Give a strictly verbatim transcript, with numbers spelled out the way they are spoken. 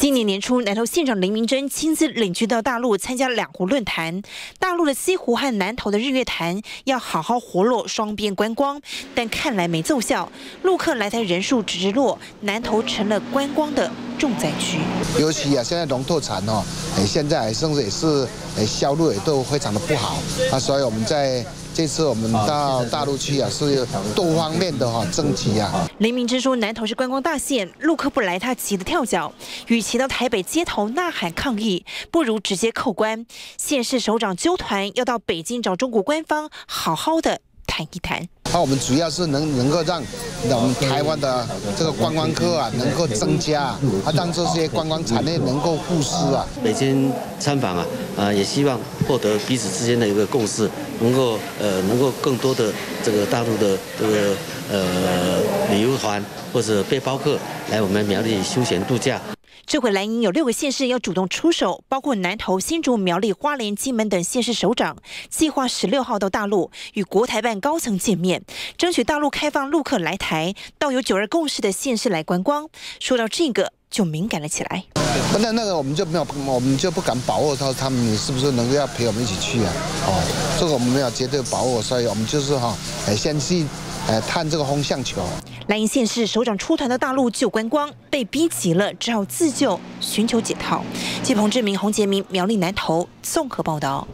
今年年初，南投县长林明溱亲自领军到大陆参加两湖论坛。大陆的西湖和南投的日月潭要好好活络双边观光，但看来没奏效。陆客来台人数直直落，南投成了观光的重灾区。尤其啊，现在龙拓产哦，哎，现在甚至也是哎销路也都非常的不好啊，所以我们在。 这次我们到大陆去啊，是多方面的哈、啊、征集啊。林明溱说，南投是观光大县，陆客不来，他急得跳脚。与其到台北街头呐喊抗议，不如直接扣关。县市首长纠团要到北京找中国官方好好的谈一谈。那我们主要是能能够让我们台湾的这个观光客啊能够增加啊，让这些观光产业能够复苏啊。北京参访啊，呃，也希望获得彼此之间的一个共识。 能够呃，能够更多的这个大陆的这个呃旅游团或者背包客来我们苗栗休闲度假。这回蓝营有六个县市要主动出手，包括南投、新竹、苗栗、花莲、金门等县市首长，计划十六号到大陆与国台办高层见面，争取大陆开放陆客来台，到有九二共识的县市来观光。说到这个，就敏感了起来。 那那个我们就没有，我们就不敢把握到他们是不是能够要陪我们一起去啊？哦，这个我们没有绝对把握，所以我们就是哈，哎，先去哎探这个风向球。蓝营县市首长出团到大陆救观光，被逼急了，只好自救，寻求解套。记者彭志明、洪杰明、苗栗南投综合报道。